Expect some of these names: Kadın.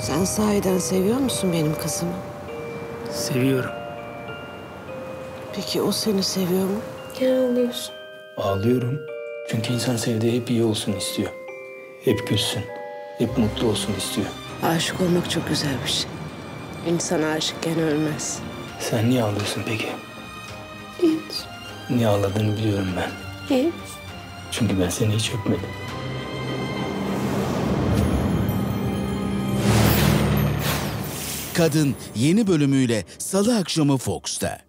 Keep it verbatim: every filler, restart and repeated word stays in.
Sen sahiden seviyor musun benim kızımı? Seviyorum. Peki o seni seviyor mu? Gel ağlıyorsun. Ağlıyorum. Çünkü insan sevdiği hep iyi olsun istiyor. Hep gülsün, hep mutlu olsun istiyor. Aşık olmak çok güzel bir şey. İnsan aşıkken ölmez. Sen niye ağlıyorsun peki? Hiç. Niye ağladığını biliyorum ben. Hiç. Çünkü ben seni hiç öpmedim. Kadın yeni bölümüyle Salı akşamı Fox'ta.